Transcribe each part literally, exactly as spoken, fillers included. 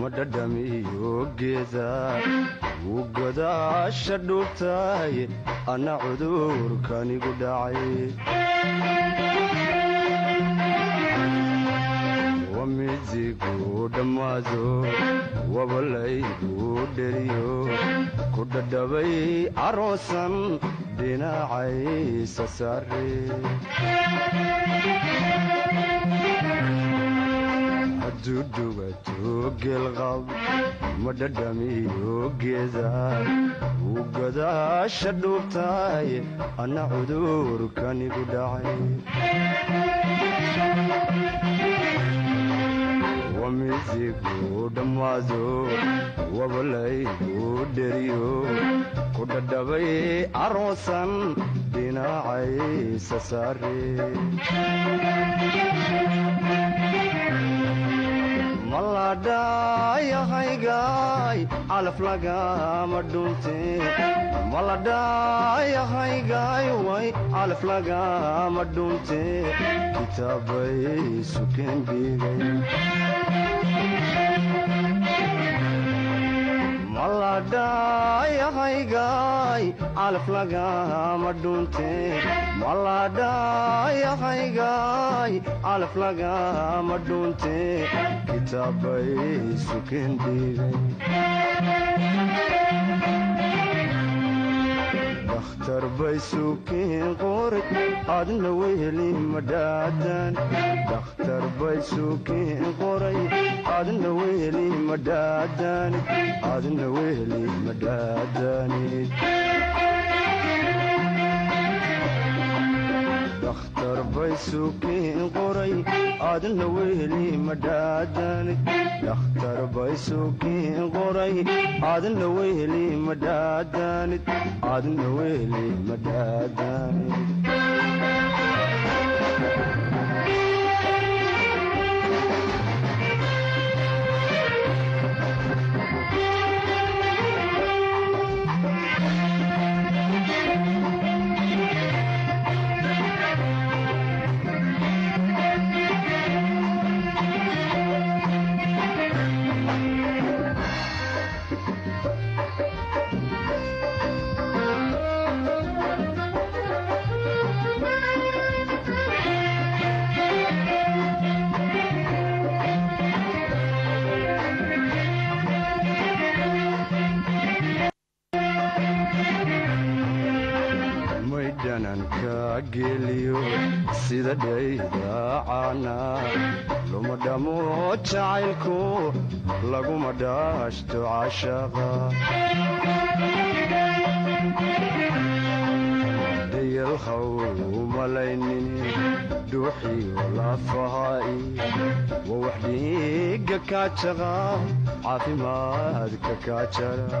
madadami ogeza ugoda shadurtay ana udur kanigu dacay wamizigu damazo wabalaygu deriyo kudadabay arosan dinacay sasare Duduwa to Gilgab, Madadami, Ogeza, Ugada, Shadutai, Anahudur, Kanigudai, Wamizi, Godamazo, Wabalai, Goderio, Kodadaway, Arosan, Dina, I, Sasari. Malada ya hai gai alaf laga madunte Malada ya hai gai wai alaf laga madunte kitabai suken bigai Malada ya hai gai alaf laga madunte Malada ya hai gai alaf laga madunte Tabai sukendire, Dakhtar bay suken qorq, adna weli madadan. Dakhtar bay suken qorq, adna weli madadan, adna weli madadan. Baisukin qoray adna weli madadan Dakhtar baisukin qoray adna weli madadan adna weli madadan Geliyo sida dayda ana luma damo jailku lagu madashtu ashaqa dayal khawlu malaynin duhi wala fahai wa wahdi gakachara afimad gakachara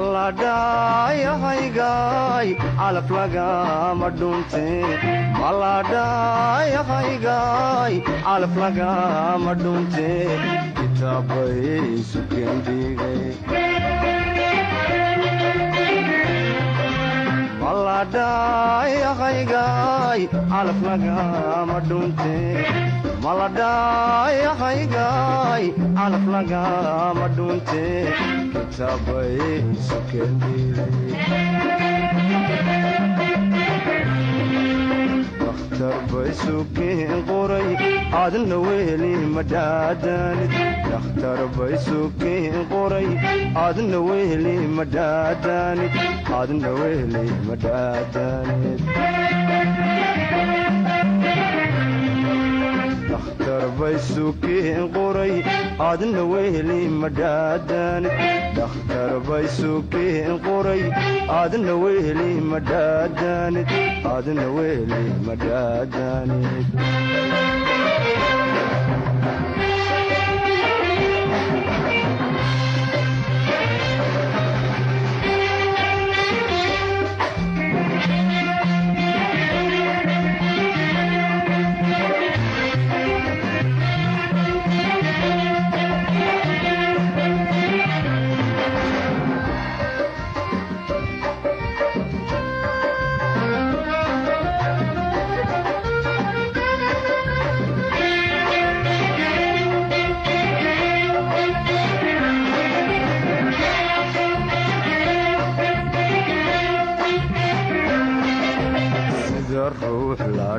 Malada ya hai gai alaf laga madunte Malada ya hai gai alaf laga madunte kitabai sukendige Malada ya hai gai alaf laga madunte Malada ya hai gai alaf laga madunte kitabai sukendire Dakhtar bay suken qoray adna weli madadan Dakhtar bay suken qoray adna weli madadan adna weli madadan دختر بيسوكي قري عادن ويلي مدادن دختر بيسوكي قري عادن ويلي مدادن عادن ويلي مدادن روح لا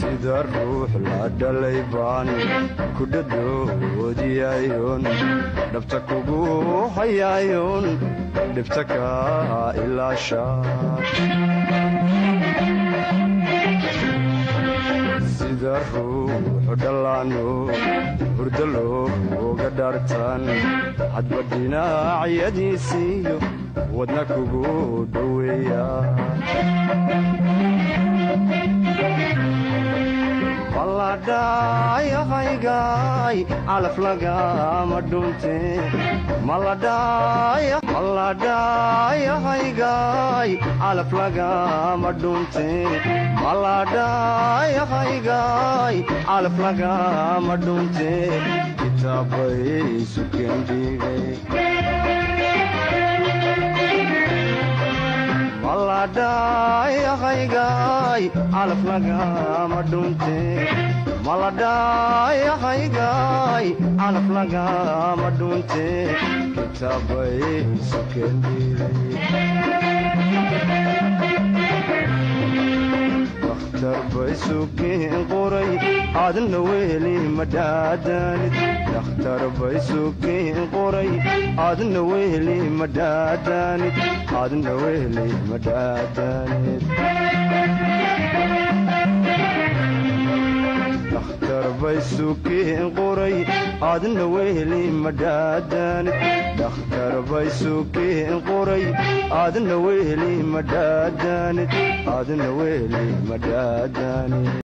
سيدار روح لا دليبان كددو ديايون دفتكو حيايون دفتكا إلى شاك سيدار روح دلانو بردلو قدارتان حد بدينا عيدي سيو ودنكو دويا والله داي غاي على فلقا مدونتي والله داي والله داي غاي على فلقا مدونتي والله داي غاي على فلقا مدونتي كتابي سكن والله داي غاي غاي على فلقا مدونتي والله داي غاي غاي على فلقا مدونتي كتابي سكندي دختر بيسوكي قري عادن ويلي مدادانت دختر بيسوكي قري عادن ويلي مدادانت عادن ويلي مدادانت دختر بيسوكي قري عادن ويلي مدادانت دختر بيسوكي قري عادن ويلي مدادانت عادن ويلي مدادانت